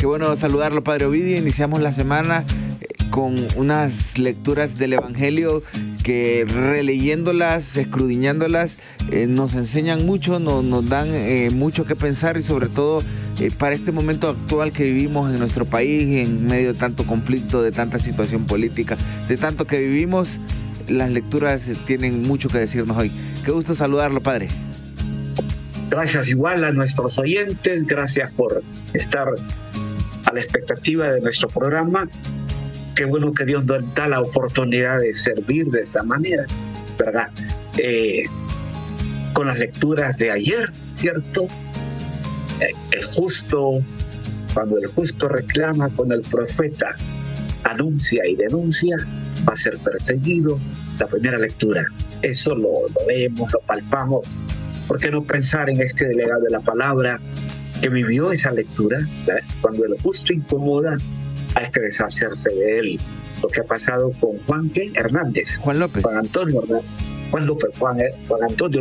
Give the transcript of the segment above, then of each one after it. Qué bueno saludarlo, Padre Ovidio. Iniciamos la semana con unas lecturas del Evangelio que releyéndolas, escudriñándolas, nos enseñan mucho, nos dan mucho que pensar, y sobre todo para este momento actual que vivimos en nuestro país, en medio de tanto conflicto, de tanta situación política, de tanto que vivimos, las lecturas tienen mucho que decirnos hoy. Qué gusto saludarlo, Padre. Gracias igual a nuestros oyentes, gracias por estar a la expectativa de nuestro programa. Qué bueno que Dios nos da la oportunidad de servir de esa manera, ¿verdad? Con las lecturas de ayer, ¿cierto? El justo, cuando el justo reclama, cuando el profeta anuncia y denuncia, va a ser perseguido. La primera lectura, eso lo vemos, lo palpamos. ¿Por qué no pensar en este delegado de la palabra que vivió esa lectura? ¿Verdad? Cuando el justo incomoda, hay que deshacerse de él. Lo que ha pasado con Juan G. Hernández. Juan Antonio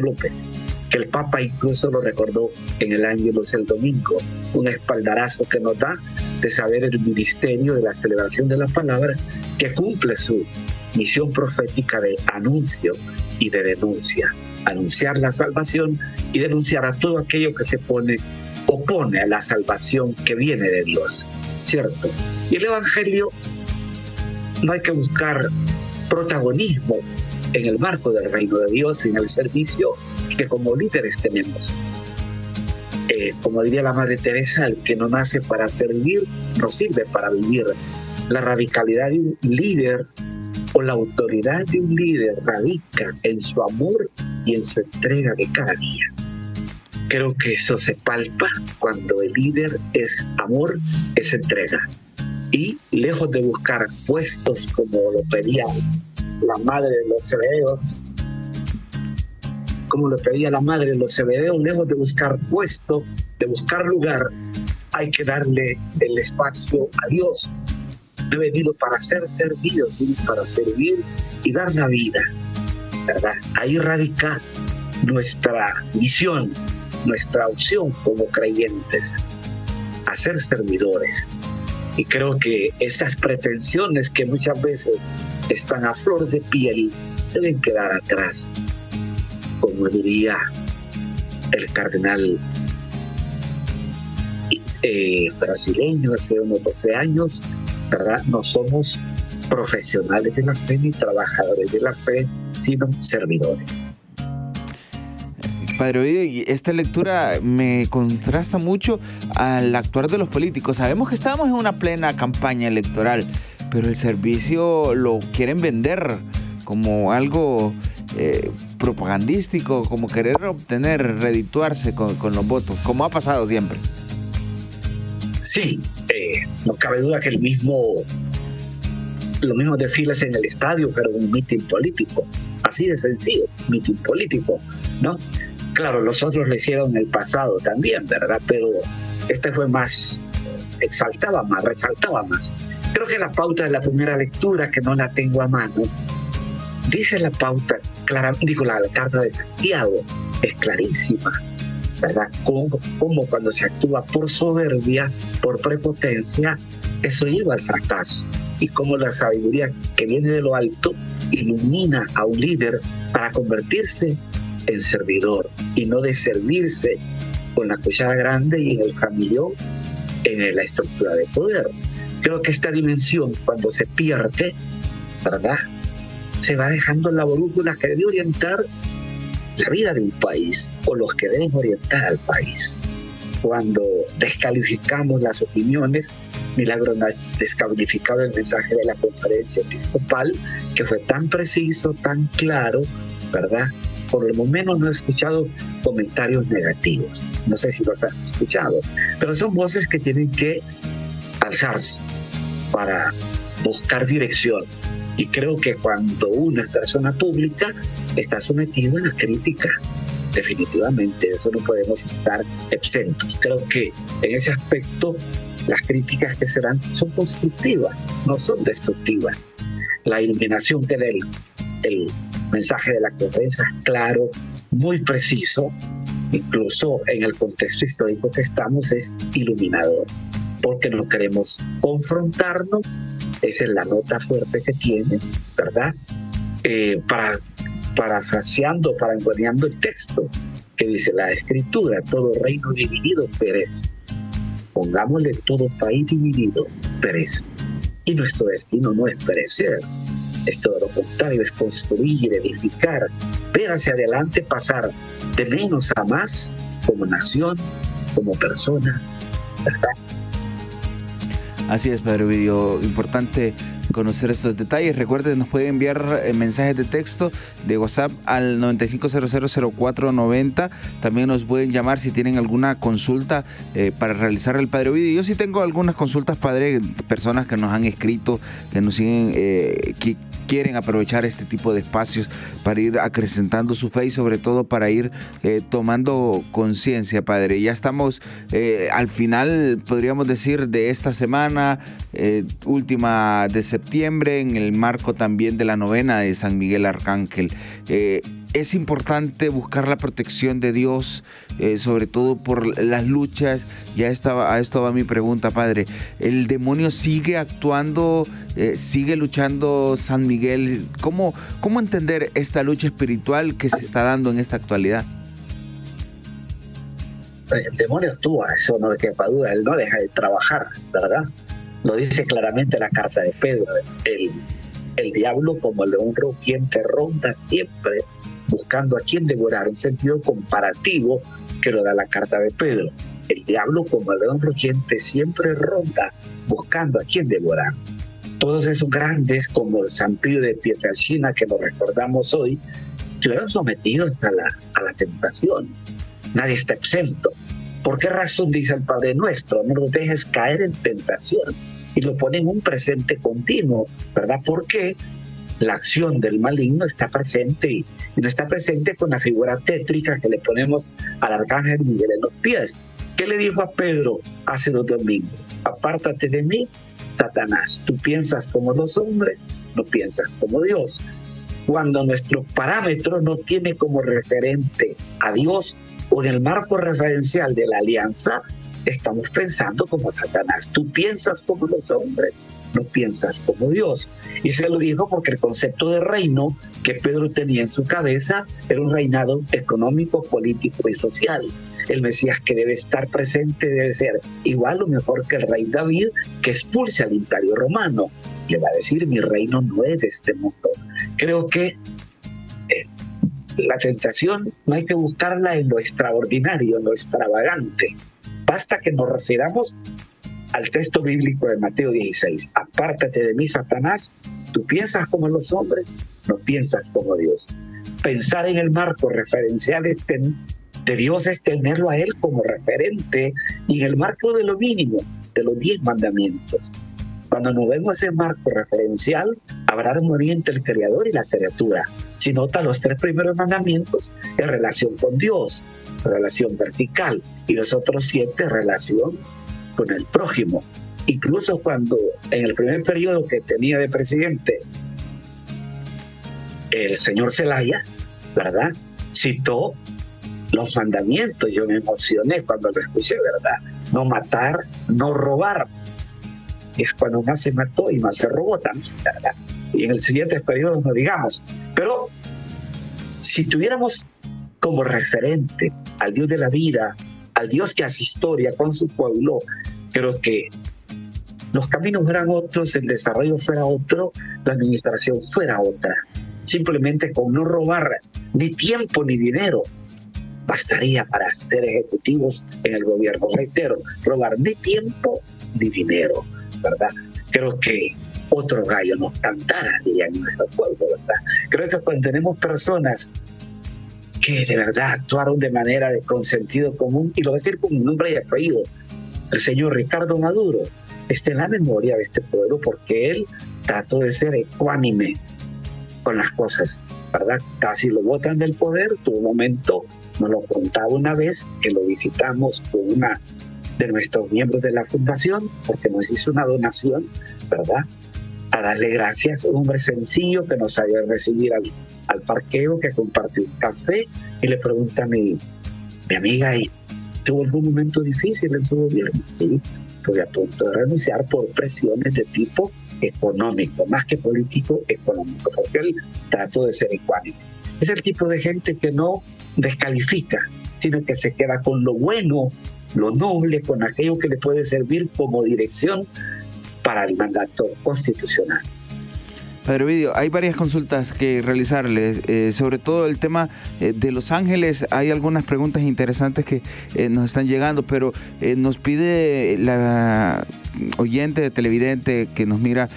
López, que el Papa incluso lo recordó en el Ángelus el domingo. Un espaldarazo que nos da de saber el ministerio de la celebración de la palabra, que cumple su misión profética de anuncio y de denuncia. Anunciar la salvación y denunciar a todo aquello que se opone a la salvación que viene de Dios, ¿cierto? Y el Evangelio, no hay que buscar protagonismo en el marco del reino de Dios, en el servicio que como líderes tenemos. Como diría la Madre Teresa, el que no nace para servir, no sirve para vivir. La radicalidad de un líder o la autoridad de un líder radica en su amor y en su entrega de cada día. Creo que eso se palpa cuando el líder es amor, es entrega. Y lejos de buscar puestos como lo pedía la madre de los Zebedeos, lejos de buscar puesto, de buscar lugar, hay que darle el espacio a Dios. He venido para ser servido, ¿sí? Para servir y dar la vida, ¿verdad? Ahí radica nuestra misión, nuestra opción como creyentes, a ser servidores. Y creo que esas pretensiones que muchas veces están a flor de piel deben quedar atrás. Como diría el cardenal brasileño hace unos 12 años, ¿verdad? No somos profesionales de la fe ni trabajadores de la fe, sino servidores. Padre Ovidio, y esta lectura me contrasta mucho al actuar de los políticos. Sabemos que estamos en una plena campaña electoral, pero el servicio lo quieren vender como algo propagandístico, como querer obtener, redituarse con los votos, como ha pasado siempre. Sí, no cabe duda que los mismos desfiles en el estadio fueron un mitin político, así de sencillo, mitin político, ¿no? Claro, los otros lo hicieron en el pasado también, ¿verdad? Pero este fue más, exaltaba más, resaltaba más. Creo que la pauta de la primera lectura, que no la tengo a mano, dice la pauta, la carta de Santiago es clarísima, ¿verdad? Como cuando se actúa por soberbia, por prepotencia, eso lleva al fracaso. Y como la sabiduría que viene de lo alto ilumina a un líder para convertirse en servidor y no de servirse con la cuchara grande y en el familión, en la estructura de poder. Creo que esta dimensión, cuando se pierde, ¿verdad?, se va dejando la brújula que debe orientar la vida de un país o los que deben orientar al país. Cuando descalificamos las opiniones, Milagro ha descalificado el mensaje de la Conferencia Episcopal, que fue tan preciso, tan claro, ¿verdad? Por lo menos no he escuchado comentarios negativos. No sé si los has escuchado, pero son voces que tienen que alzarse para buscar dirección. Y creo que cuando una persona pública está sometida a la crítica, definitivamente, eso no podemos estar exentos. Creo que en ese aspecto las críticas que serán son constructivas, no son destructivas. La iluminación que dé el mensaje de la conferencia es claro, muy preciso, incluso en el contexto histórico que estamos es iluminador. porque no queremos confrontarnos. Esa es la nota fuerte que tiene, ¿verdad? Parafraseando, parangüeando el texto que dice la Escritura, todo reino dividido perece. Pongámosle todo país dividido perece. Y nuestro destino no es perecer, es todo lo contrario, es construir, edificar, ver hacia adelante, pasar de menos a más como nación, como personas, ¿verdad? Así es, Padre Ovidio, importante conocer estos detalles. Recuerden, nos pueden enviar mensajes de texto de WhatsApp al 95000490. También nos pueden llamar si tienen alguna consulta para realizar el Padre Ovidio. Yo sí tengo algunas consultas, Padre, personas que nos han escrito, que nos siguen, que quieren aprovechar este tipo de espacios para ir acrecentando su fe y sobre todo para ir tomando conciencia, Padre. Ya estamos al final, podríamos decir, de esta semana, última de septiembre, en el marco también de la novena de San Miguel Arcángel. Es importante buscar la protección de Dios, sobre todo por las luchas. A esto va mi pregunta, Padre. ¿El demonio sigue actuando, sigue luchando San Miguel? ¿Cómo entender esta lucha espiritual que se está dando en esta actualidad? El demonio actúa, eso no quepa duda, él no deja de trabajar, ¿verdad? Lo dice claramente la carta de Pedro. El diablo, como el león rugiente, ronda siempre buscando a quien devorar, un sentido comparativo que lo da la carta de Pedro. El diablo, como el león rugiente, siempre ronda buscando a quien devorar. Todos esos grandes, como el San Pío de Pietracina, que nos recordamos hoy, fueron sometidos a la tentación. Nadie está exento. ¿Por qué razón dice el Padre Nuestro? No nos dejes caer en tentación. Y lo pone en un presente continuo, ¿verdad? Porque la acción del maligno está presente, y no está presente con la figura tétrica que le ponemos al arcángel Miguel en los pies. ¿Qué le dijo a Pedro hace 2 domingos? Apártate de mí, Satanás. Tú piensas como los hombres, no piensas como Dios. Cuando nuestro parámetro no tiene como referente a Dios, o en el marco referencial de la alianza, estamos pensando como Satanás. Tú piensas como los hombres, no piensas como Dios. Y se lo dijo porque el concepto de reino que Pedro tenía en su cabeza era un reinado económico, político y social. El Mesías, que debe estar presente, debe ser igual o mejor que el rey David, que expulse al Imperio Romano. Le va a decir: mi reino no es de este mundo. Creo que la tentación no hay que buscarla en lo extraordinario, en lo extravagante. Basta que nos refiramos al texto bíblico de Mateo 16. Apártate de mí, Satanás. Tú piensas como los hombres, no piensas como Dios. Pensar en el marco referencial de Dios es tenerlo a Él como referente, y en el marco de lo mínimo, de los 10 mandamientos. Cuando nos vemos ese marco referencial, habrá armonía entre el Creador y la criatura. Si nota, los 3 primeros mandamientos en relación con Dios, relación vertical, y los otros 7 en relación con el prójimo. Incluso cuando en el primer periodo que tenía de presidente el señor Zelaya, ¿verdad?, citó los mandamientos. Yo me emocioné cuando lo escuché, ¿verdad? No matar, no robar. Es cuando más se mató y más se robó también, ¿verdad? Y en el siguiente periodo no digamos. Pero si tuviéramos como referente al Dios de la vida, al Dios que hace historia con su pueblo, creo que los caminos eran otros, el desarrollo fuera otro, la administración fuera otra. Simplemente con no robar ni tiempo ni dinero bastaría para ser ejecutivos en el gobierno. Reitero, robar ni tiempo ni dinero, ¿verdad? Creo que otro gallo nos cantara, dirían en nuestro pueblo, ¿verdad? Creo que cuando tenemos personas que de verdad actuaron de manera de con sentido común, y lo voy a decir con un nombre y apellido, el señor Ricardo Maduro, está en la memoria de este pueblo porque él trató de ser ecuánime con las cosas, ¿verdad? Casi lo botan del poder. Tuvo un momento, nos lo contaba una vez, que lo visitamos con una de nuestros miembros de la fundación, porque nos hizo una donación, ¿verdad?, a darle gracias a un hombre sencillo que nos había recibido al parqueo, que compartió un café, y le pregunta a mi amiga, tuvo algún momento difícil en su gobierno, sí, fue a punto de renunciar por presiones de tipo económico, más que político, económico, porque él trató de ser ecuánime. Es el tipo de gente que no descalifica, sino que se queda con lo bueno, lo noble, con aquello que le puede servir como dirección para el mandato constitucional. Padre Ovidio, hay varias consultas que realizarles, sobre todo el tema de Los Ángeles. Hay algunas preguntas interesantes que nos están llegando, pero nos pide la oyente, televidente que nos mira,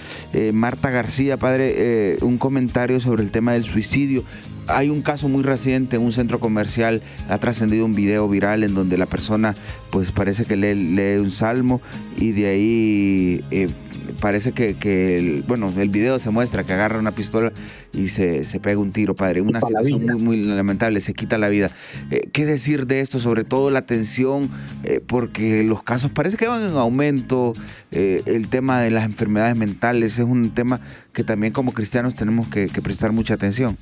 Marta García, padre, un comentario sobre el tema del suicidio. Hay un caso muy reciente en un centro comercial, ha trascendido un video viral en donde la persona pues parece que lee un salmo y de ahí parece que el video se muestra que agarra una pistola y se pega un tiro, padre. Una situación muy, muy lamentable, se quita la vida. ¿Qué decir de esto? Sobre todo la atención, porque los casos parece que van en aumento. El tema de las enfermedades mentales es un tema que también como cristianos tenemos que prestar mucha atención.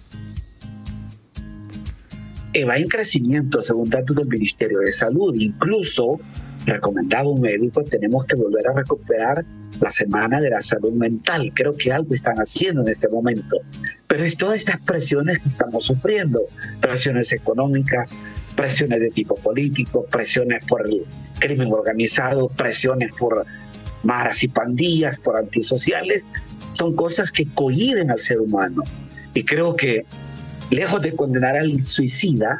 Va en crecimiento, según datos del Ministerio de Salud. Incluso, recomendaba un médico, tenemos que volver a recuperar la Semana de la Salud Mental. Creo que algo están haciendo en este momento. Pero es todas estas presiones que estamos sufriendo, presiones económicas, presiones de tipo político, presiones por el crimen organizado, presiones por maras y pandillas, por antisociales. Son cosas que cohíben al ser humano. Y creo que lejos de condenar al suicida,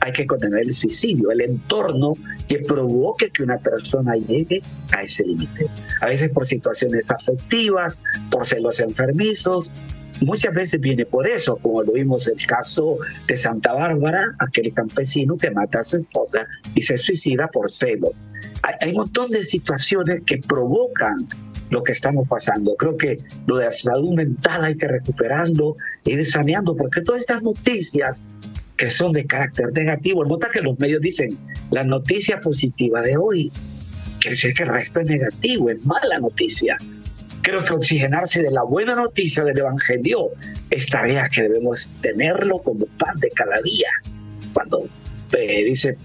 hay que condenar el suicidio, el entorno que provoque que una persona llegue a ese límite. A veces por situaciones afectivas, por celos enfermizos, muchas veces viene por eso, como lo vimos en el caso de Santa Bárbara, aquel campesino que mata a su esposa y se suicida por celos. Hay un montón de situaciones que provocan lo que estamos pasando. Creo que lo de la salud mental hay que recuperarlo, ir saneando, porque todas estas noticias que son de carácter negativo, nota que los medios dicen la noticia positiva de hoy, quiere decir que el resto es negativo, es mala noticia. Creo que oxigenarse de la buena noticia del Evangelio es tarea que debemos tenerlo como pan de cada día. Cuando dice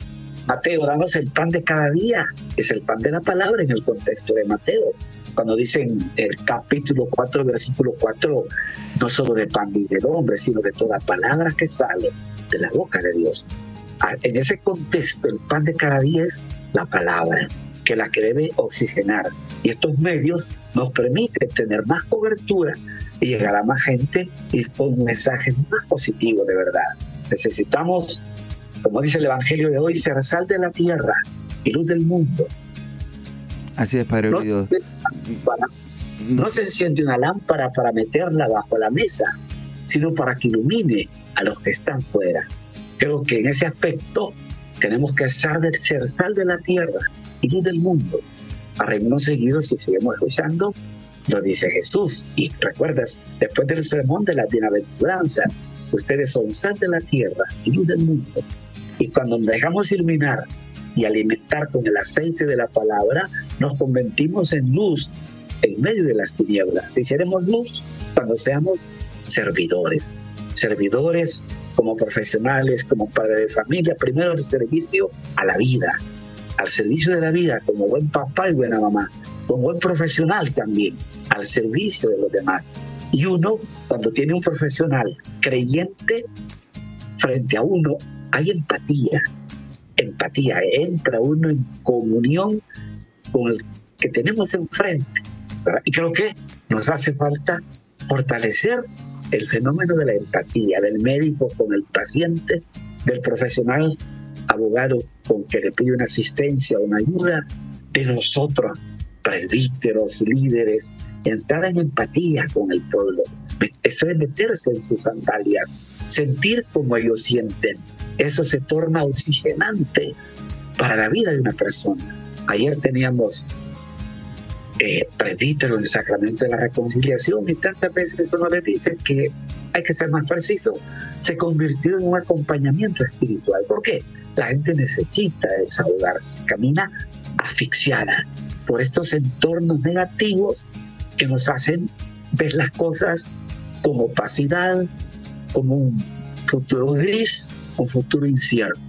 Mateo, danos el pan de cada día, es el pan de la palabra en el contexto de Mateo. Cuando dicen el capítulo 4, versículo 4, no solo de pan y del hombre, sino de toda palabra que sale de la boca de Dios. En ese contexto, el pan de cada día es la palabra, que la que debe oxigenar. Y estos medios nos permiten tener más cobertura y llegar a más gente y con mensajes más positivos, de verdad. Necesitamos, como dice el Evangelio de hoy, ser sal de la tierra y luz del mundo. Así es, Padre Ovidio. No se enciende una lámpara para meterla bajo la mesa, sino para que ilumine a los que están fuera. Creo que en ese aspecto tenemos que ser sal de la tierra y luz del mundo. A reino seguido, si seguimos escuchando, lo dice Jesús. Y recuerdas, después del sermón de las bienaventuranzas, ustedes son sal de la tierra y luz del mundo. Y cuando nos dejamos iluminar y alimentar con el aceite de la palabra, nos convertimos en luz en medio de las tinieblas. Y seremos luz cuando seamos servidores. Servidores como profesionales, como padre de familia, primero el servicio a la vida, al servicio de la vida, como buen papá y buena mamá, como buen profesional también, al servicio de los demás. Y uno, cuando tiene un profesional creyente frente a uno, hay empatía. Empatía, entra uno en comunión con el que tenemos enfrente, ¿verdad? Y creo que nos hace falta fortalecer el fenómeno de la empatía del médico con el paciente, del profesional abogado con que le pide una asistencia, una ayuda, de nosotros, presbíteros, líderes, entrar en empatía con el pueblo. Eso es meterse en sus sandalias, sentir como ellos sienten. Eso se torna oxigenante para la vida de una persona. Ayer teníamos presbíteros del Sacramento de la Reconciliación y tantas veces eso no les dice que hay que ser más preciso. Se convirtió en un acompañamiento espiritual. ¿Por qué? La gente necesita desahogarse, camina asfixiada por estos entornos negativos que nos hacen ver las cosas como opacidad, como un futuro gris, un futuro incierto.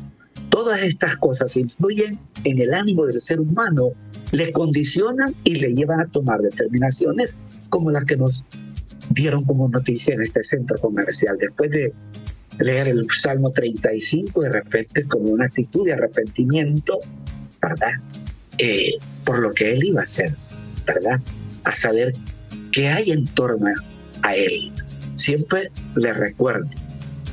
Todas estas cosas influyen en el ánimo del ser humano, le condicionan y le llevan a tomar determinaciones como las que nos dieron como noticia en este centro comercial. Después de leer el Salmo 35, de repente, como una actitud de arrepentimiento, ¿verdad? Por lo que él iba a hacer, ¿verdad? A saber qué hay en torno a él. Siempre le recuerdo,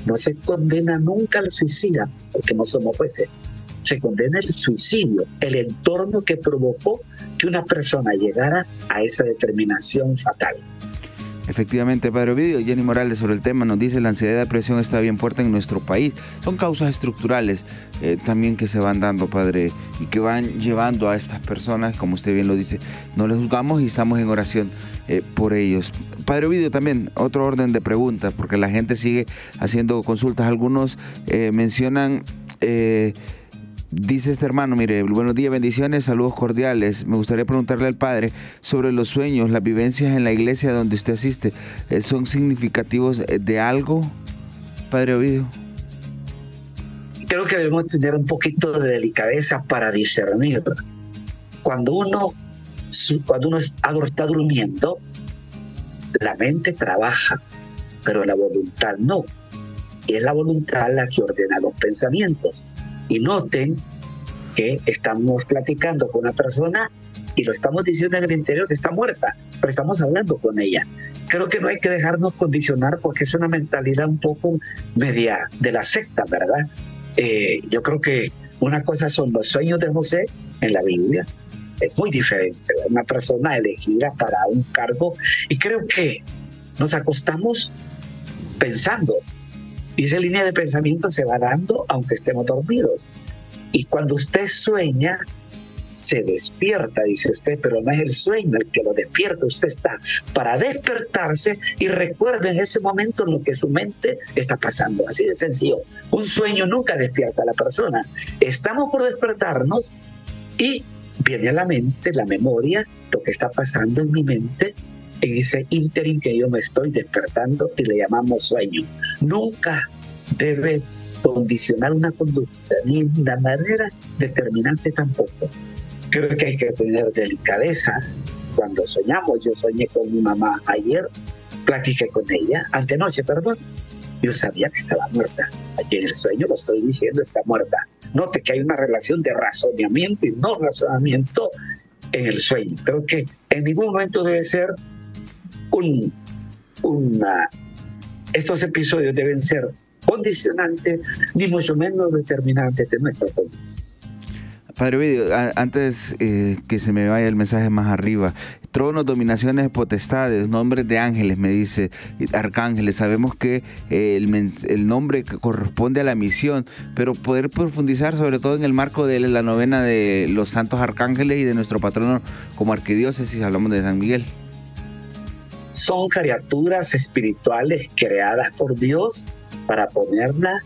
no se condena nunca al suicida, porque no somos jueces. Se condena el suicidio, el entorno que provocó que una persona llegara a esa determinación fatal. Efectivamente, Padre Ovidio. Jenny Morales sobre el tema nos dice: la ansiedad y depresión está bien fuerte en nuestro país. Son causas estructurales también que se van dando, Padre, y que van llevando a estas personas, como usted bien lo dice, no les juzgamos y estamos en oración por ellos. Padre Ovidio, también otro orden de preguntas, porque la gente sigue haciendo consultas. Algunos mencionan... dice este hermano, mire, buenos días, bendiciones, saludos cordiales. Me gustaría preguntarle al padre sobre los sueños, las vivencias en la iglesia donde usted asiste. ¿Son significativos de algo, Padre Ovidio? Creo que debemos tener un poquito de delicadeza para discernir. Cuando uno está durmiendo, la mente trabaja, pero la voluntad no. Y es la voluntad la que ordena los pensamientos. Y noten que estamos platicando con una persona y lo estamos diciendo en el interior que está muerta, pero estamos hablando con ella. Creo que no hay que dejarnos condicionar porque es una mentalidad un poco media de la secta, ¿verdad? Yo creo que una cosa son los sueños de José en la Biblia, es muy diferente, ¿verdad? Una persona elegida para un cargo, y creo que nos acostamos pensando. Y esa línea de pensamiento se va dando aunque estemos dormidos. Y cuando usted sueña, se despierta, dice usted, pero no es el sueño el que lo despierta. Usted está para despertarse y recuerda en ese momento lo que su mente está pasando. Así de sencillo. Un sueño nunca despierta a la persona. Estamos por despertarnos y viene a la mente, la memoria, lo que está pasando en mi mente, en ese ínterin que yo me estoy despertando, y le llamamos sueño. Nunca debe condicionar una conducta, ni de manera determinante tampoco. Creo que hay que tener delicadezas cuando soñamos. Yo soñé con mi mamá ayer, platiqué con ella, antenoche, perdón. Yo sabía que estaba muerta. Aquí en el sueño lo estoy diciendo, está muerta. Note que hay una relación de razonamiento y no razonamiento en el sueño. Creo que en ningún momento debe ser estos episodios deben ser condicionantes, ni mucho menos determinantes de nuestra vida. Padre Ovidio, antes que se me vaya el mensaje más arriba, tronos, dominaciones, potestades, nombres de ángeles, me dice, arcángeles. Sabemos que el nombre que corresponde a la misión, pero poder profundizar sobre todo en el marco de la novena de los santos arcángeles y de nuestro patrono como arquidiócesis, hablamos de San Miguel. Son criaturas espirituales creadas por Dios para ponerla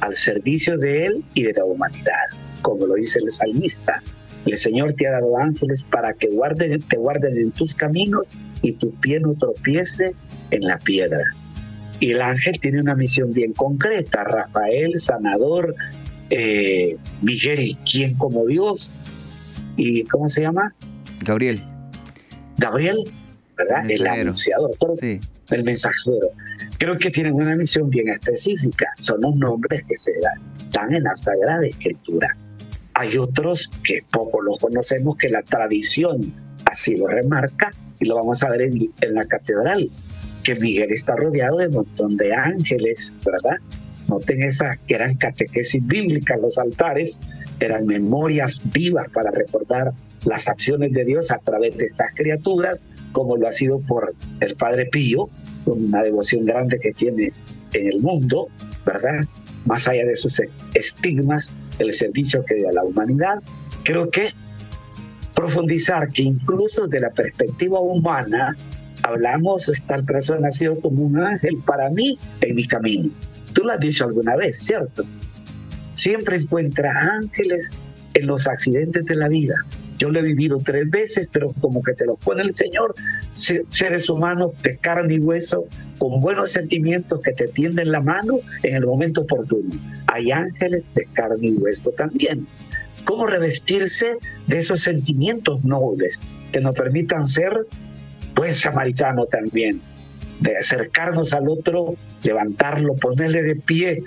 al servicio de Él y de la humanidad, como lo dice el salmista. El Señor te ha dado ángeles para que te guarden en tus caminos y tu pie no tropiece en la piedra. Y el ángel tiene una misión bien concreta: Rafael, sanador, Miguel, quien como Dios, y ¿cómo se llama? Gabriel. ¿Verdad? El anunciador, sí. El mensajero. Creo que tienen una misión bien específica. Son los nombres que se dan, están en la Sagrada Escritura. Hay otros que poco los conocemos, que la tradición así lo remarca, y lo vamos a ver en la catedral, que Miguel está rodeado de un montón de ángeles, ¿verdad? Noten esa que eran catequesis bíblicas, los altares eran memorias vivas para recordar las acciones de Dios a través de estas criaturas, como lo ha sido por el Padre Pío, una devoción grande que tiene en el mundo, ¿verdad? Más allá de sus estigmas, el servicio que da a la humanidad. Creo que profundizar que incluso desde la perspectiva humana hablamos, esta persona ha sido como un ángel para mí en mi camino. Tú lo has dicho alguna vez, ¿cierto? Siempre encuentra ángeles en los accidentes de la vida, Yo lo he vivido 3 veces, pero como que te lo pone el Señor, seres humanos de carne y hueso, con buenos sentimientos que te tienden la mano en el momento oportuno. Hay ángeles de carne y hueso también. ¿Cómo revestirse de esos sentimientos nobles que nos permitan ser, pues, samaritanos también? De acercarnos al otro, levantarlo, ponerle de pie,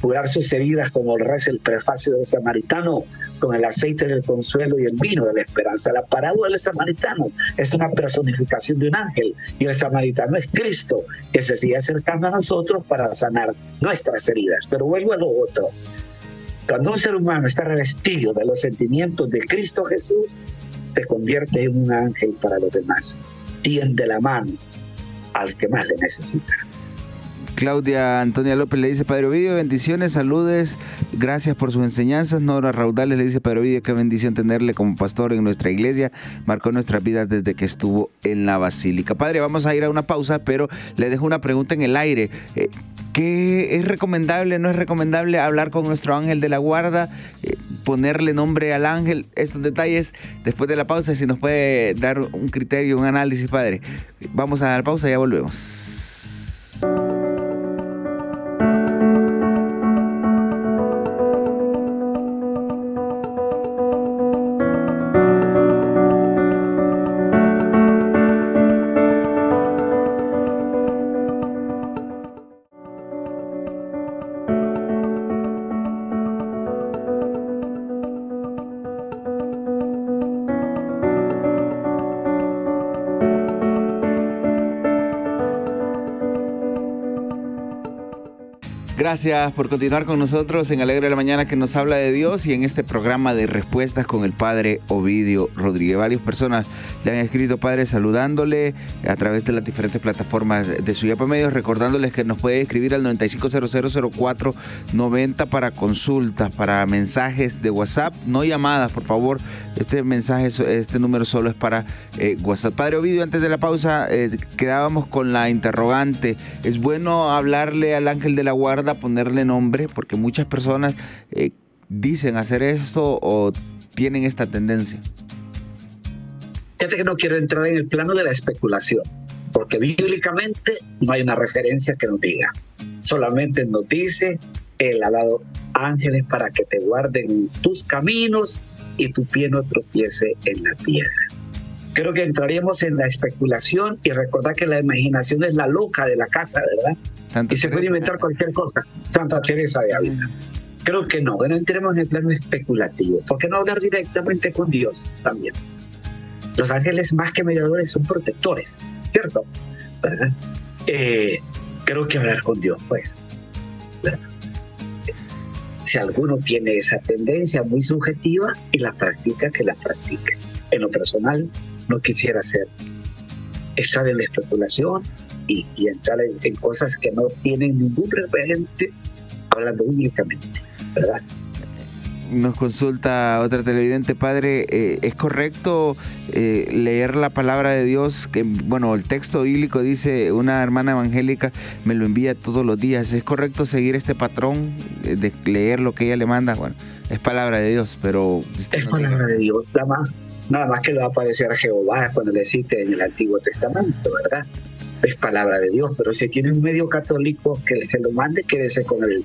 curar sus heridas, como reza el prefacio del samaritano, con el aceite del consuelo y el vino de la esperanza. La parábola del samaritano es una personificación de un ángel, y el samaritano es Cristo, que se sigue acercando a nosotros para sanar nuestras heridas. Pero vuelvo a lo otro. Cuando un ser humano está revestido de los sentimientos de Cristo Jesús, se convierte en un ángel para los demás. Tiende la mano al que más le necesita. Claudia Antonia López le dice: Padre Ovidio, bendiciones, saludes, gracias por sus enseñanzas. Nora Raudales le dice: Padre Ovidio, qué bendición tenerle como pastor en nuestra iglesia, marcó nuestras vidas desde que estuvo en la Basílica. Padre, vamos a ir a una pausa, pero le dejo una pregunta en el aire. ¿Qué es recomendable, no es recomendable hablar con nuestro ángel de la guarda, ponerle nombre al ángel? Estos detalles después de la pausa, si nos puede dar un criterio, un análisis, Padre. Vamos a dar pausa y ya volvemos. Gracias por continuar con nosotros en Alegre de la Mañana, que nos habla de Dios, y en este programa de respuestas con el Padre Ovidio Rodríguez. Varias personas le han escrito, Padre, saludándole a través de las diferentes plataformas de Suyapa Medios, recordándoles que nos puede escribir al 95000490 para consultas, para mensajes de WhatsApp, no llamadas, por favor. Este mensaje, este número solo es para WhatsApp. Padre Ovidio, antes de la pausa quedábamos con la interrogante: ¿es bueno hablarle al ángel de la guarda, ponerle nombre? Porque muchas personas dicen hacer esto o tienen esta tendencia. Fíjate que no quiero entrar en el plano de la especulación, porque bíblicamente no hay una referencia que nos diga. Solamente nos dice: Él ha dado ángeles para que te guarden tus caminos y tu pie no tropiece en la piedra. Creo que entraríamos en la especulación, y recordar que la imaginación es la loca de la casa, ¿verdad? Santa y se Teresa. Puede inventar cualquier cosa. Santa Teresa de Ávila. Creo que no entremos en el plano especulativo. ¿Por qué no hablar directamente con Dios también? Los ángeles, más que mediadores, son protectores, ¿cierto? ¿Verdad? Creo que hablar con Dios, pues, ¿verdad? Si alguno tiene esa tendencia muy subjetiva y la practica, que la practique. En lo personal, no quisiera hacer estar en la especulación y entrar en cosas que no tienen ningún referente, hablando únicamente, ¿verdad? Nos consulta otra televidente: Padre, ¿es correcto leer la palabra de Dios? Que, bueno, el texto bíblico dice, una hermana evangélica me lo envía todos los días. ¿Es correcto seguir este patrón de leer lo que ella le manda? Bueno, es palabra de Dios, pero... Es palabra de Dios, nada más que le va a aparecer a Jehová cuando le cite en el Antiguo Testamento, ¿verdad? Es palabra de Dios, pero si tiene un medio católico que se lo mande, quédese con el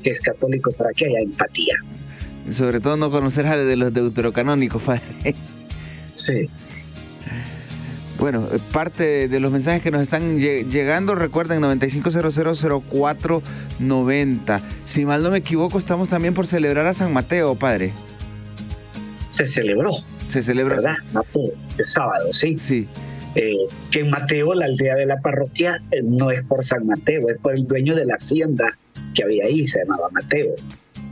que es católico para que haya empatía. Sobre todo no conocer a de los deuterocanónicos, Padre. Sí. Bueno, parte de los mensajes que nos están llegando, recuerden, 95000490. Si mal no me equivoco, estamos también por celebrar a San Mateo, Padre. Se celebró. ¿Verdad? Mateo, el sábado, ¿sí? Sí. Que en Mateo, la aldea de la parroquia, no es por San Mateo, es por el dueño de la hacienda que había ahí, se llamaba Mateo.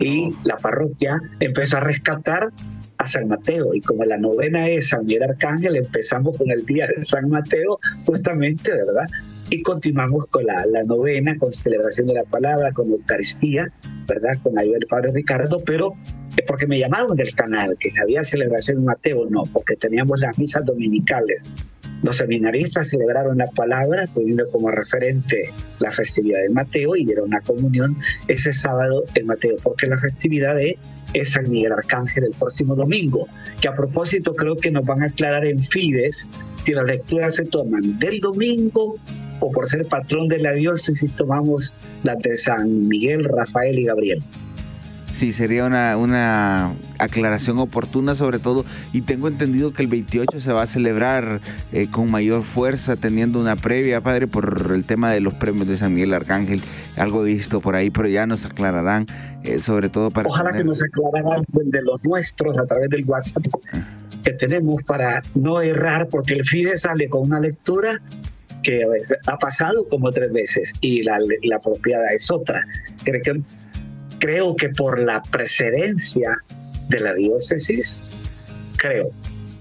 Y la parroquia empezó a rescatar a San Mateo, y como la novena es San Miguel Arcángel, empezamos con el día de San Mateo, justamente, ¿verdad? Y continuamos con la novena, con celebración de la palabra, con Eucaristía, ¿verdad? Con ayuda del Padre Ricardo, pero es porque me llamaron del canal, que si había celebración de Mateo, no, porque teníamos las misas dominicales Los seminaristas celebraron la palabra teniendo como referente la festividad de Mateo y dieron la comunión ese sábado en Mateo, porque la festividad es San Miguel Arcángel el próximo domingo, que a propósito creo que nos van a aclarar en Fides si las lecturas se toman del domingo o por ser patrón de la diócesis tomamos las de San Miguel, Rafael y Gabriel. Sí, sería una aclaración oportuna sobre todo. Y tengo entendido que el 28 se va a celebrar con mayor fuerza, teniendo una previa, padre, por el tema de los premios de San Miguel Arcángel. Algo he visto por ahí, pero ya nos aclararán, sobre todo para... Ojalá que nos aclararán de los nuestros a través del WhatsApp que tenemos para no errar, porque el FIDE sale con una lectura que a veces ha pasado como 3 veces y la apropiada es otra. Creo que por la precedencia de la diócesis,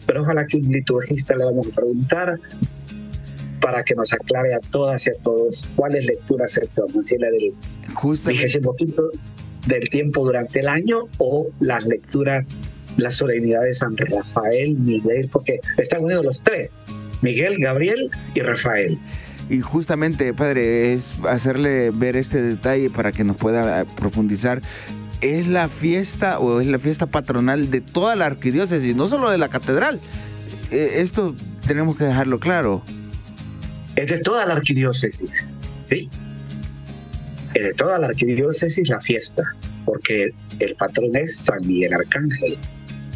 pero ojalá que un liturgista le vamos a preguntar para que nos aclare a todas y a todos cuáles lecturas se toman, si la del 25 del tiempo durante el año o las lecturas, la solemnidad de San Rafael, Miguel, porque están unidos los 3, Miguel, Gabriel y Rafael. Y justamente, padre, es hacerle ver este detalle para que nos pueda profundizar. ¿Es la fiesta o es la fiesta patronal de toda la arquidiócesis, no solo de la catedral? Esto tenemos que dejarlo claro. Es de toda la arquidiócesis, ¿sí? Es de toda la arquidiócesis la fiesta, porque el patrón es San Miguel Arcángel.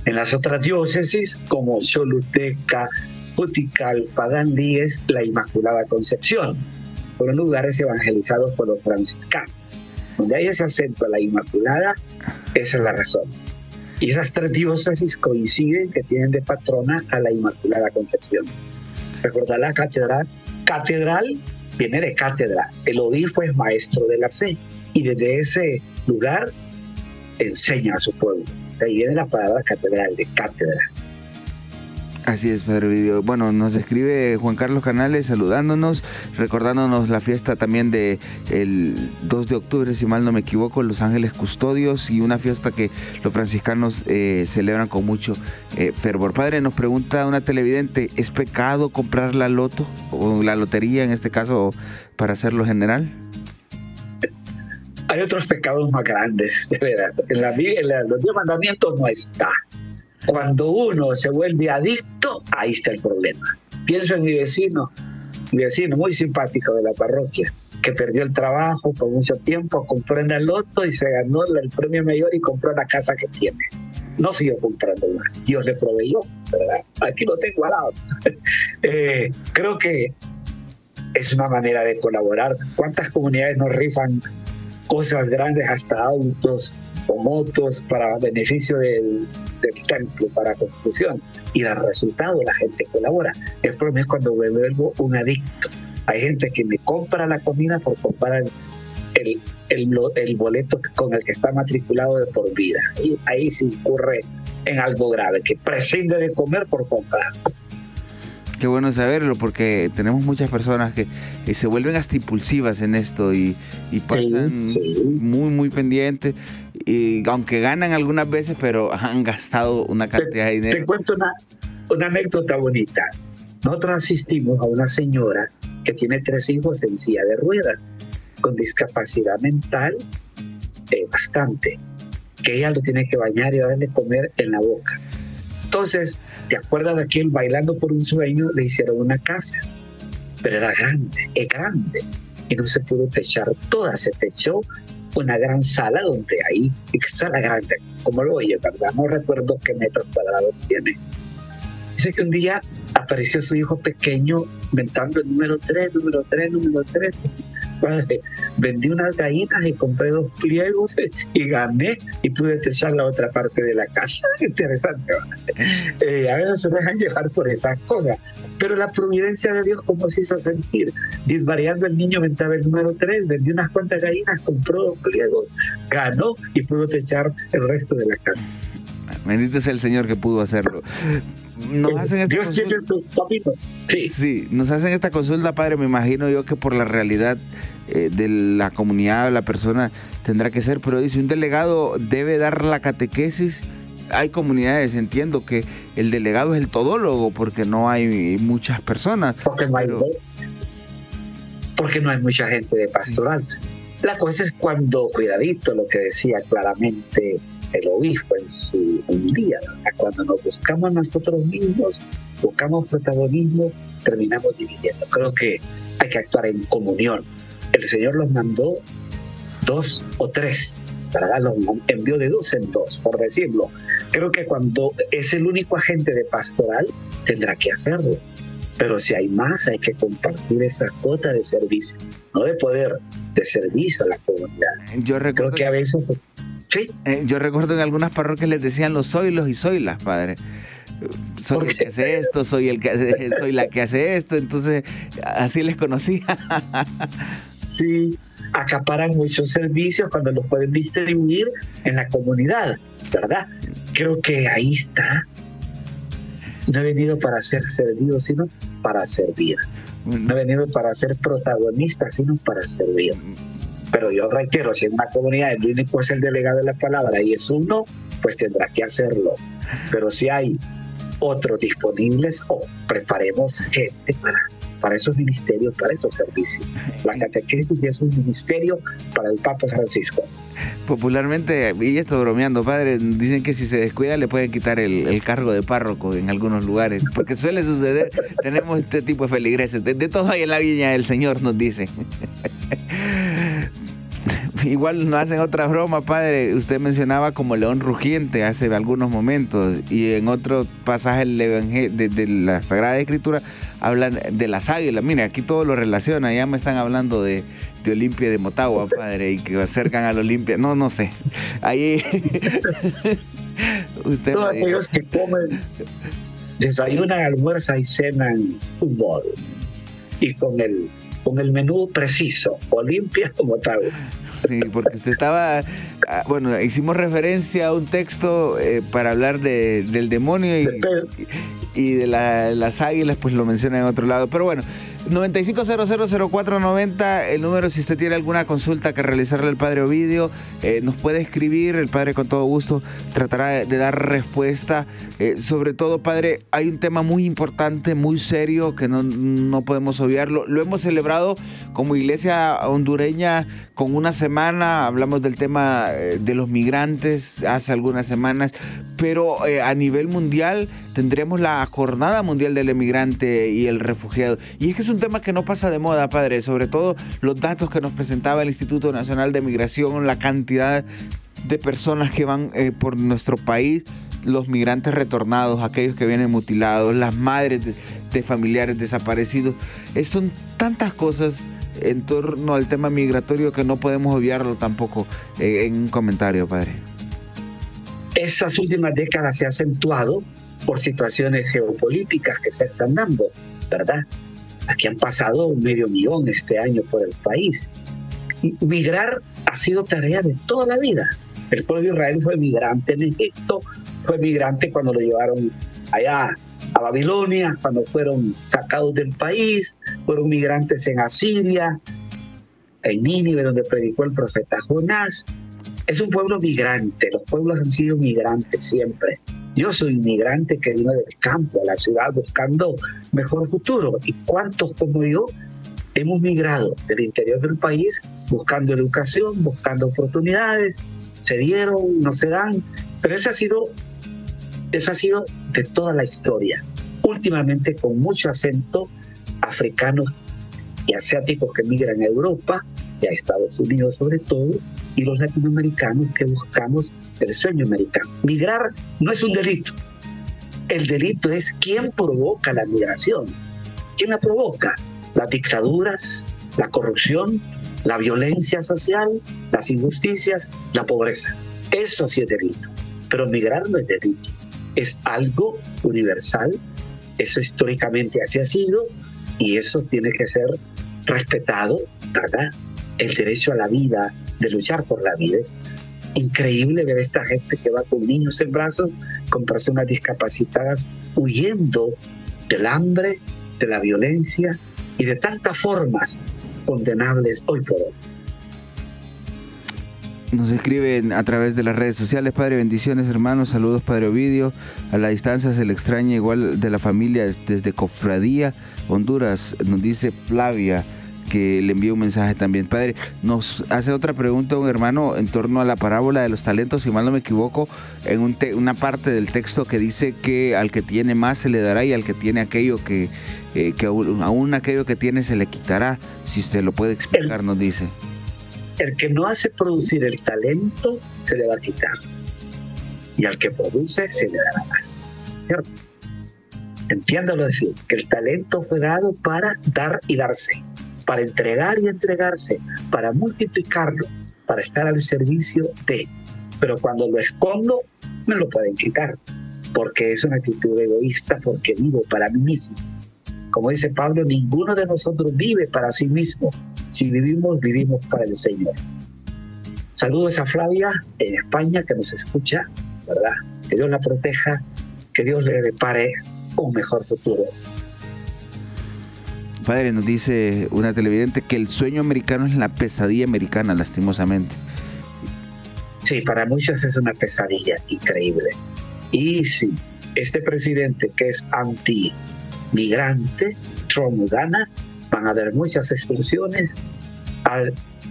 En las otras diócesis, como Choluteca, Padán Díez, la Inmaculada Concepción, fueron lugares evangelizados por los franciscanos. Donde hay ese acento a la Inmaculada, esa es la razón. Y esas 3 diócesis coinciden que tienen de patrona a la Inmaculada Concepción. Recordar la catedral. Catedral viene de cátedra. El obispo es maestro de la fe y desde ese lugar enseña a su pueblo. De ahí viene la palabra catedral, de cátedra. Así es, Padre Ovidio. Bueno, nos escribe Juan Carlos Canales saludándonos, recordándonos la fiesta también de el 2 de octubre, si mal no me equivoco, Los Ángeles Custodios, y una fiesta que los franciscanos celebran con mucho fervor. Padre, nos pregunta una televidente, ¿es pecado comprar la loto o la lotería en este caso para hacerlo general? Hay otros pecados más grandes, de veras. En los 10 mandamientos no está. Cuando uno se vuelve adicto, ahí está el problema. Pienso en mi vecino muy simpático de la parroquia, que perdió el trabajo por mucho tiempo, compró en el loto y se ganó el premio mayor y compró la casa que tiene. No siguió comprando más. Dios le proveyó, ¿verdad? Aquí lo tengo al lado. Creo que es una manera de colaborar. ¿Cuántas comunidades nos rifan cosas grandes, hasta autos o motos, para beneficio del templo, para construcción? Y al resultado la gente colabora. El problema es cuando me vuelvo un adicto. Hay gente que me compra la comida por comprar el boleto con el que está matriculado de por vida. Y ahí se incurre en algo grave, que prescinde de comer por comprar. Qué bueno saberlo, porque tenemos muchas personas que se vuelven hasta impulsivas en esto y pasan muy, muy pendientes, y aunque ganan algunas veces, pero han gastado una cantidad de dinero. Te cuento una anécdota bonita. Nosotros asistimos a una señora que tiene 3 hijos en silla de ruedas, con discapacidad mental bastante, que ella lo tiene que bañar y darle comer en la boca. Entonces, ¿te acuerdas de aquel Bailando por un Sueño? Le hicieron una casa, pero era grande, es grande, y no se pudo techar toda. Se techó una gran sala donde ahí, sala grande, como lo oye, ¿verdad? No recuerdo qué metros cuadrados tiene. Dice que un día apareció su hijo pequeño inventando el número 3. Padre, vendí unas gallinas y compré 2 pliegos y gané y pude techar la otra parte de la casa. Interesante. A veces se dejan llevar por esas cosas. Pero la providencia de Dios, ¿cómo se hizo sentir? Disvariando el niño, inventaba el número 3, vendí unas cuantas gallinas, compró 2 pliegos, ganó y pudo techar el resto de la casa. Bendito sea el Señor que pudo hacerlo. Dios tiene su camino. Sí, nos hacen esta consulta, padre. Me imagino yo que por la realidad de la comunidad o la persona tendrá que ser, pero dice, un delegado debe dar la catequesis hay comunidades, entiendo que el delegado es el todólogo porque no hay muchas personas. Porque no hay, porque no hay mucha gente de pastoral. Sí. La cosa es cuando, cuidadito, lo que decía claramente el obispo en su día, ¿verdad? Cuando nos buscamos nosotros mismos, buscamos protagonismo, terminamos dividiendo. Creo que hay que actuar en comunión. El Señor los mandó 2 o 3, ¿verdad? Los envió de 2 en 2, por decirlo. Creo que cuando es el único agente de pastoral, tendrá que hacerlo. Pero si hay más, hay que compartir esa cuota de servicio, no de poder, de servicio a la comunidad. Yo recuerdo que a veces... ¿Sí? Yo recuerdo en algunas parroquias les decían los zoilos y zoilas, padre. Soy el que hace esto, soy la que hace esto, entonces así les conocía. Sí, acaparan muchos servicios cuando los pueden distribuir en la comunidad, ¿verdad? Creo que ahí está. No he venido para ser servido, sino para servir. No he venido para ser protagonista, sino para servir. Pero yo reitero, si en una comunidad el único es el delegado de la palabra y es uno, pues tendrá que hacerlo. Pero si hay otros disponibles, preparemos gente para esos ministerios, para esos servicios. La catequesis ya es un ministerio para el Papa Francisco. Popularmente, y esto bromeando, padre, dicen que si se descuida le pueden quitar el cargo de párroco en algunos lugares, porque suele suceder. Tenemos este tipo de feligreses, de todo hay en la viña del Señor, nos dicen. Igual no hacen otra broma, padre. Usted mencionaba como león rugiente hace algunos momentos, y en otro pasaje de la Sagrada Escritura hablan de las águilas. Mira, aquí todo lo relaciona. Ya me están hablando de Olimpia de Motagua, padre, y que acercan al Olimpia. No, no sé. Ahí. Usted todos aquellos que comen, desayunan, almuerzan y cenan fútbol. Y con el menú preciso, Olimpia o Motagua. Sí, porque usted estaba... Bueno, hicimos referencia a un texto para hablar del demonio y de las águilas, pues lo menciona en otro lado. Pero bueno, 95000490, el número si usted tiene alguna consulta que realizarle al Padre Ovidio, nos puede escribir. El Padre con todo gusto tratará de dar respuesta. Sobre todo, Padre, hay un tema muy importante, muy serio, que no podemos obviarlo. Lo hemos celebrado como iglesia hondureña con una semana. Hablamos del tema de los migrantes hace algunas semanas, pero a nivel mundial tendremos la Jornada Mundial del Emigrante y el Refugiado. Y es que es un tema que no pasa de moda, padre, sobre todo los datos que nos presentaba el Instituto Nacional de Migración, la cantidad de personas que van por nuestro país, los migrantes retornados, aquellos que vienen mutilados, las madres de familiares desaparecidos. Son tantas cosas en torno al tema migratorio que no podemos obviarlo tampoco en un comentario, padre. Esas últimas décadas se ha acentuado por situaciones geopolíticas que se están dando, ¿verdad? Aquí han pasado 500,000 este año por el país. Migrar ha sido tarea de toda la vida. El pueblo de Israel fue migrante en Egipto, fue migrante cuando lo llevaron allá a Babilonia, cuando fueron sacados del país, fueron migrantes en Asiria, en Nínive, donde predicó el profeta Jonás. Es un pueblo migrante, los pueblos han sido migrantes siempre. Yo soy inmigrante que vino del campo a la ciudad buscando mejor futuro. ¿Y cuántos como yo hemos migrado del interior del país buscando educación, buscando oportunidades? Se dieron, no se dan, pero eso ha sido de toda la historia. Últimamente, con mucho acento, africanos y asiáticos que migran a Europa y a Estados Unidos sobre todo, y los latinoamericanos que buscamos el sueño americano. Migrar no es un delito. El delito es quién provoca la migración. ¿Quién la provoca? Las dictaduras, la corrupción, la violencia social, las injusticias, la pobreza. Eso sí es delito. Pero migrar no es delito. Es algo universal, eso históricamente así ha sido, y eso tiene que ser respetado, ¿verdad? El derecho a la vida, de luchar por la vida. Es increíble ver esta gente que va con niños en brazos, con personas discapacitadas, huyendo del hambre, de la violencia y de tantas formas condenables hoy por hoy. Nos escriben a través de las redes sociales. Padre, bendiciones, hermanos. Saludos, Padre Ovidio. A la distancia se le extraña igual de la familia desde Cofradía, Honduras. Nos dice Flavia, que le envía un mensaje también. Padre, nos hace otra pregunta un hermano en torno a la parábola de los talentos, si mal no me equivoco, en una parte del texto que dice que al que tiene más se le dará y al que tiene aquello que aún aquello que tiene se le quitará. Si usted lo puede explicar, nos dice. El que no hace producir el talento, se le va a quitar. Y al que produce, se le dará más. ¿Cierto? Entiéndalo así, que el talento fue dado para dar y darse, para entregar y entregarse, para multiplicarlo, para estar al servicio de. Pero cuando lo escondo, me lo pueden quitar, porque es una actitud egoísta, porque vivo para mí mismo. Como dice Pablo, ninguno de nosotros vive para sí mismo. Si vivimos, vivimos para el Señor. Saludos a Flavia en España, que nos escucha, ¿verdad? Que Dios la proteja, que Dios le depare un mejor futuro. Padre, nos dice una televidente que el sueño americano es la pesadilla americana, lastimosamente. Sí, para muchos es una pesadilla increíble. Y sí, este presidente que es anti-migrante, Trump, gana, van a haber muchas expulsiones.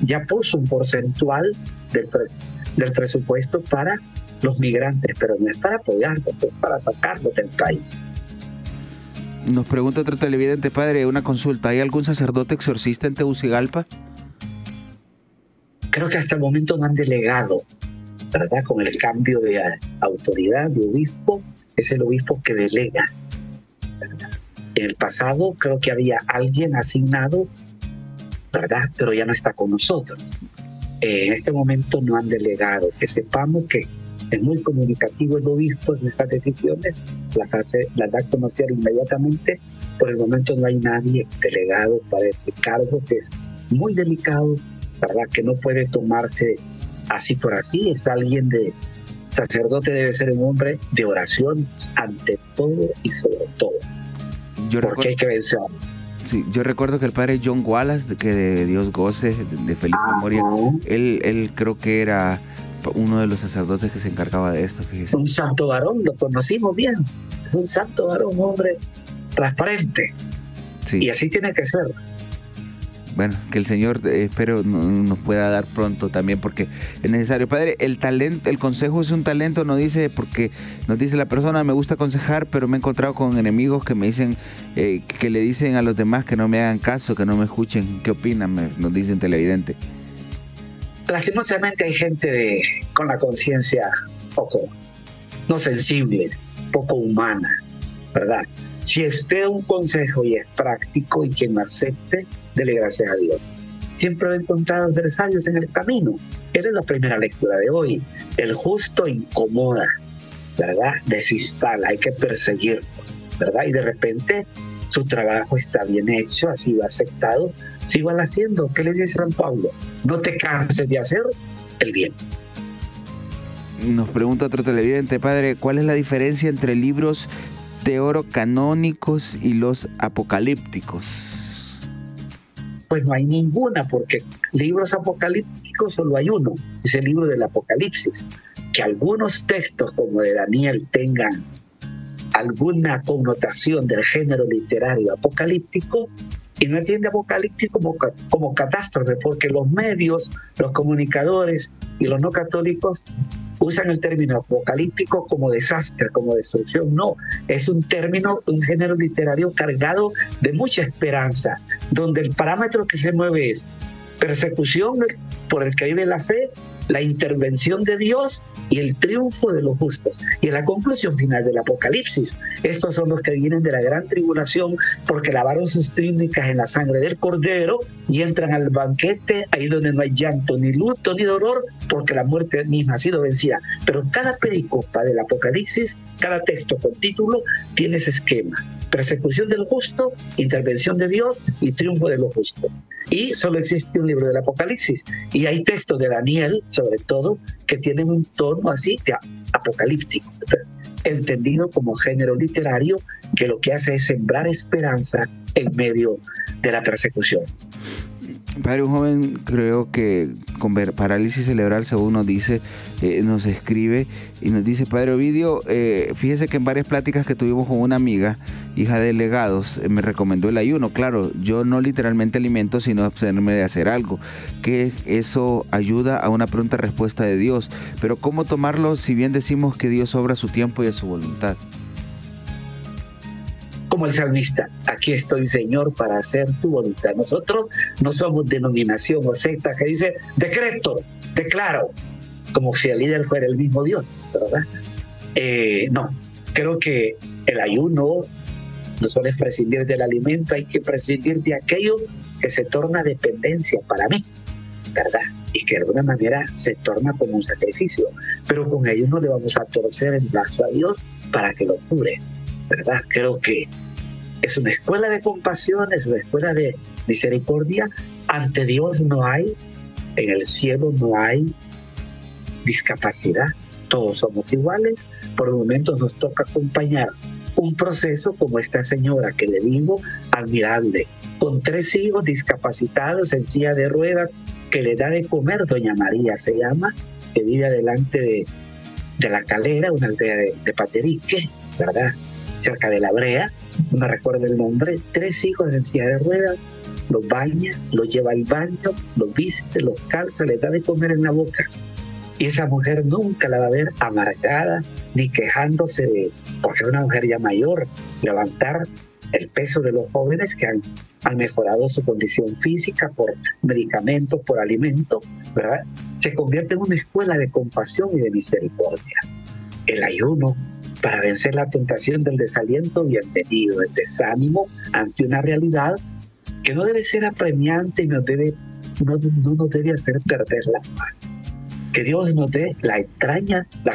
Ya puso un porcentual del presupuesto para los migrantes, pero no es para apoyarlos, es para sacarlos del país. Nos pregunta otro televidente, padre, una consulta. ¿Hay algún sacerdote exorcista en Tegucigalpa? Creo que hasta el momento no han delegado, ¿verdad? Con el cambio de autoridad de obispo, es el obispo que delega, ¿verdad? En el pasado creo que había alguien asignado, ¿verdad? Pero ya no está con nosotros. En este momento no han delegado. Que sepamos que es muy comunicativo el obispo en estas decisiones, las da a conocer inmediatamente. Por el momento no hay nadie delegado para ese cargo, que es muy delicado, ¿verdad? Que no puede tomarse así por así. Es alguien de sacerdote, debe ser un hombre de oración ante todo y sobre todo. Porque hay que vencer. Sí, yo recuerdo que el padre John Wallace, que de Dios goce, de feliz memoria, él creo que era uno de los sacerdotes que se encargaba de esto, fíjese. Un santo varón, lo conocimos bien. Es un santo varón, un hombre transparente. Sí. Y así tiene que ser. Bueno, que el Señor, espero, nos pueda dar pronto también, porque es necesario. Padre, el talento, el consejo es un talento, nos dice, porque nos dice la persona, me gusta aconsejar, pero me he encontrado con enemigos que me dicen, que le dicen a los demás que no me hagan caso, que no me escuchen. ¿Qué opinan? Nos dicen televidente. Lastimosamente hay gente con la conciencia poco, no sensible, poco humana, ¿verdad? Si esté un consejo y es práctico y quien lo acepte, dele gracias a Dios. Siempre he encontrado adversarios en el camino. Era la primera lectura de hoy. El justo incomoda, ¿verdad? Desinstala, hay que perseguirlo, ¿verdad? Y de repente su trabajo está bien hecho, ha sido aceptado. Sigan haciendo. ¿Qué le dice San Pablo? No te canses de hacer el bien. Nos pregunta otro televidente, padre, ¿cuál es la diferencia entre libros de oro canónicos y los apocalípticos? Pues no hay ninguna, porque libros apocalípticos solo hay uno, es el libro del Apocalipsis. Que algunos textos como de Daniel tengan alguna connotación del género literario apocalíptico, y no entiende apocalíptico como catástrofe, porque los medios, los comunicadores y los no católicos usan el término apocalíptico como desastre, como destrucción. No, es un término, un género literario cargado de mucha esperanza, donde el parámetro que se mueve es persecución por el que vive la fe, la intervención de Dios y el triunfo de los justos. Y en la conclusión final del Apocalipsis, estos son los que vienen de la gran tribulación, porque lavaron sus túnicas en la sangre del Cordero y entran al banquete, ahí donde no hay llanto, ni luto, ni dolor, porque la muerte misma ha sido vencida. Pero cada perícopa del Apocalipsis, cada texto con título, tiene ese esquema: persecución del justo, intervención de Dios y triunfo de los justos. Y solo existe un libro del Apocalipsis, y hay textos de Daniel, sobre todo, que tienen un tono así de apocalíptico, entendido como género literario, que lo que hace es sembrar esperanza en medio de la persecución. Padre, un joven, creo que con parálisis cerebral, según nos dice, nos escribe y nos dice: Padre Ovidio, fíjese que en varias pláticas que tuvimos con una amiga, hija de legados, me recomendó el ayuno. Claro, yo no literalmente alimento, sino abstenerme de hacer algo, que eso ayuda a una pronta respuesta de Dios. Pero ¿cómo tomarlo si bien decimos que Dios obra a su tiempo y a su voluntad? Como el salmista: aquí estoy, Señor, para hacer tu voluntad. Nosotros no somos denominación o secta que dice decreto, declaro, como si el líder fuera el mismo Dios, ¿verdad? No, creo que el ayuno no solo es prescindir del alimento, hay que prescindir de aquello que se torna dependencia para mí, ¿verdad? Y que de alguna manera se torna como un sacrificio, pero con ayuno le vamos a torcer el brazo a Dios para que lo cure, ¿verdad? Creo que es una escuela de compasión, es una escuela de misericordia. Ante Dios no hay, en el cielo no hay discapacidad. Todos somos iguales. Por momentos nos toca acompañar un proceso como esta señora que le digo, admirable, con 3 hijos discapacitados en silla de ruedas, que le da de comer, doña María se llama, que vive adelante de La Calera, una aldea de Paterique, ¿verdad?, cerca de La Brea, no me recuerdo el nombre. 3 hijos en silla de ruedas, los baña, los lleva al baño, los viste, los calza, les da de comer en la boca. Y esa mujer nunca la va a ver amargada ni quejándose, porque es una mujer ya mayor, levantar el peso de los jóvenes que han mejorado su condición física por medicamentos, por alimento, ¿verdad? Se convierte en una escuela de compasión y de misericordia. El ayuno, para vencer la tentación del desaliento, bienvenido, el desánimo ante una realidad que no debe ser apremiante y no nos debe hacer perder la paz. Que Dios nos dé las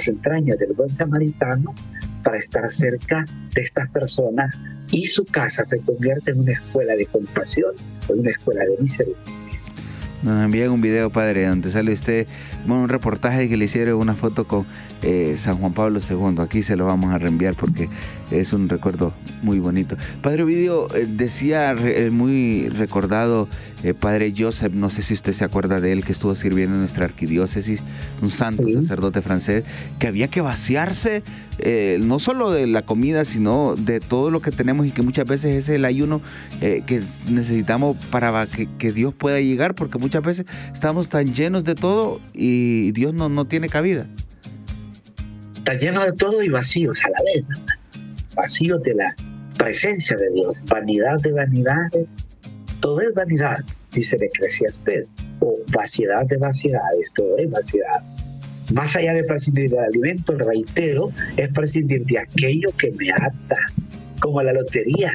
entrañas del buen samaritano para estar cerca de estas personas, y su casa se convierte en una escuela de compasión, en una escuela de misericordia. Nos envían un video, padre, donde sale usted, un reportaje que le hicieron, una foto con San Juan Pablo II. Aquí se lo vamos a reenviar porque es un recuerdo muy bonito. Padre Ovidio, decía muy recordado padre Joseph, no sé si usted se acuerda de él, que estuvo sirviendo en nuestra arquidiócesis, un santo sacerdote francés, que había que vaciarse no solo de la comida, sino de todo lo que tenemos, y que muchas veces es el ayuno que necesitamos para que Dios pueda llegar, porque muchas veces estamos tan llenos de todo y Dios no tiene cabida. Está lleno de todo y vacíos a la vez, vacíos de la presencia de Dios, vanidad de vanidades, todo es vanidad, dice Eclesiastés, o vaciedad de vaciedades, todo es vaciedad. Más allá de prescindir del alimento, reitero, es prescindir de aquello que me ata, como la lotería,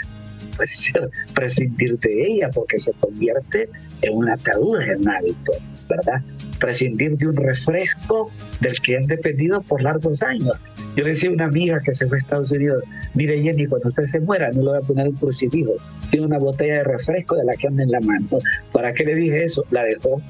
prescindir de ella porque se convierte en una atadura, en un hábito, ¿verdad? Prescindir de un refresco del que han dependido por largos años. Yo le decía a una amiga que se fue a Estados Unidos: mire, Jenny, cuando usted se muera no le voy a poner un crucifijo, tiene una botella de refresco de la que anda en la mano. ¿Para qué le dije eso? La dejó.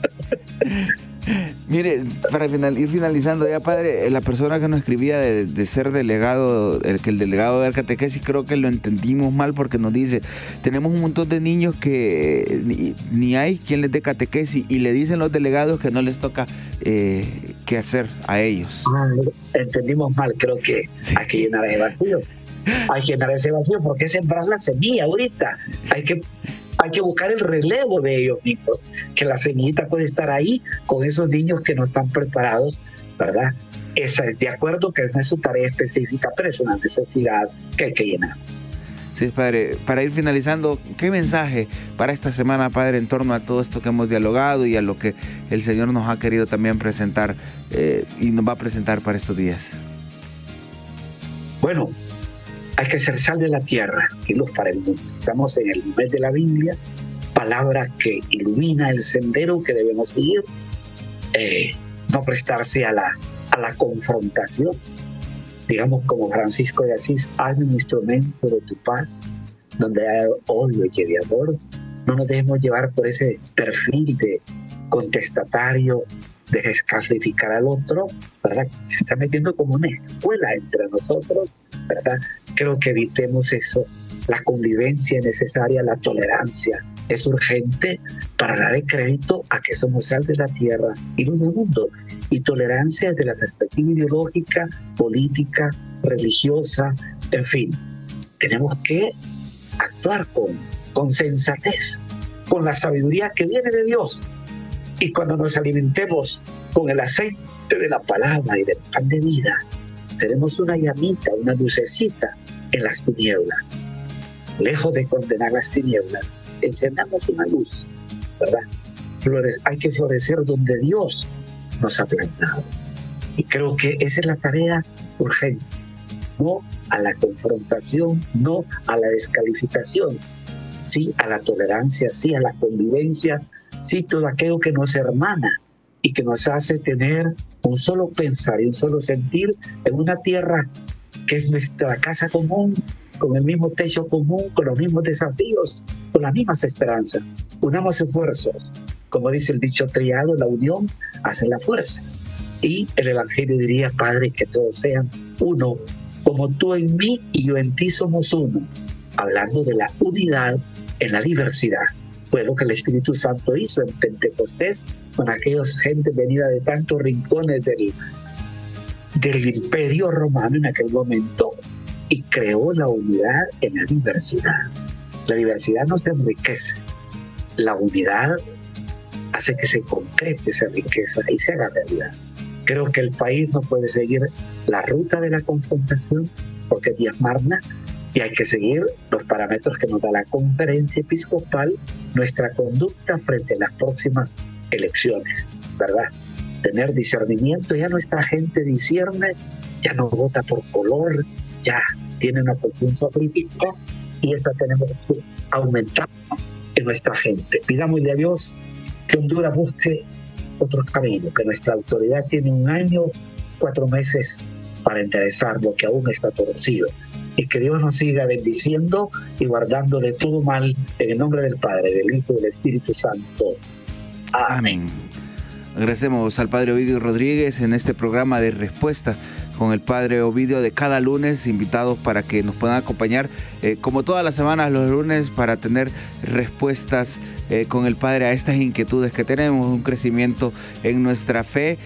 Mire, para ir finalizando ya, padre, la persona que nos escribía de ser delegado, el delegado de la catequesis, creo que lo entendimos mal, porque nos dice: tenemos un montón de niños que ni hay quien les dé catequesis, y le dicen los delegados que no les toca qué hacer a ellos. Entendimos mal, creo que sí. Hay que llenar ese vacío. Hay que llenar ese vacío porque es sembrar la semilla ahorita. Hay que buscar el relevo de ellos mismos, que la semillita puede estar ahí con esos niños que no están preparados, ¿verdad? Esa es, de acuerdo, que esa es su tarea específica, pero es una necesidad que hay que llenar. Sí, padre, para ir finalizando, ¿qué mensaje para esta semana, padre, en torno a todo esto que hemos dialogado y a lo que el Señor nos ha querido también presentar y nos va a presentar para estos días? Bueno, hay que ser sal de la tierra y luz para el mundo. Estamos en el mes de la Biblia, palabra que ilumina el sendero que debemos seguir, no prestarse a la confrontación. Digamos, como Francisco de Asís: hazme un instrumento de tu paz, donde hay odio y de amor. No nos dejemos llevar por ese perfil de contestatario, de descalificar al otro, ¿verdad? Se está metiendo como una escuela entre nosotros, ¿verdad? Creo que evitemos eso, la convivencia necesaria, la tolerancia, es urgente para dar crédito a que somos sal de la tierra y luz del mundo, y tolerancia desde la perspectiva ideológica, política, religiosa, en fin. Tenemos que actuar con sensatez, con la sabiduría que viene de Dios. Y cuando nos alimentemos con el aceite de la palabra y del pan de vida, tenemos una llamita, una lucecita en las tinieblas. Lejos de condenar las tinieblas, encendamos una luz, ¿verdad? Hay que florecer donde Dios nos ha plantado. Y creo que esa es la tarea urgente. No a la confrontación, no a la descalificación, sí a la tolerancia, sí a la convivencia, sí todo aquello que nos hermana y que nos hace tener un solo pensar y un solo sentir en una tierra que es nuestra casa común, con el mismo techo común, con los mismos desafíos, con las mismas esperanzas. Unamos esfuerzos, como dice el dicho triado, la unión hace la fuerza. Y el Evangelio diría, Padre, que todos sean uno, como tú en mí y yo en ti somos uno, hablando de la unidad en la diversidad. Fue lo que el Espíritu Santo hizo en Pentecostés con aquellos gente venida de tantos rincones del Imperio Romano en aquel momento, y creó la unidad en la diversidad. La diversidad nos enriquece, la unidad hace que se concrete esa riqueza y se haga realidad. Creo que el país no puede seguir la ruta de la confrontación porque es diezmarna, y hay que seguir los parámetros que nos da la Conferencia Episcopal, nuestra conducta frente a las próximas elecciones, ¿verdad? Tener discernimiento. Ya nuestra gente discierne, ya no vota por color, ya tiene una conciencia crítica, y esa tenemos que aumentar en nuestra gente. Pidámosle a Dios que Honduras busque otro camino, que nuestra autoridad tiene 1 año, 4 meses para enderezar lo que aún está torcido, y que Dios nos siga bendiciendo y guardando de todo mal, en el nombre del Padre, del Hijo y del Espíritu Santo. Amén. Agradecemos al Padre Ovidio Rodríguez en este programa de Respuesta con el Padre Ovidio de cada lunes, invitados para que nos puedan acompañar como todas las semanas los lunes para tener respuestas con el Padre a estas inquietudes que tenemos, un crecimiento en nuestra fe.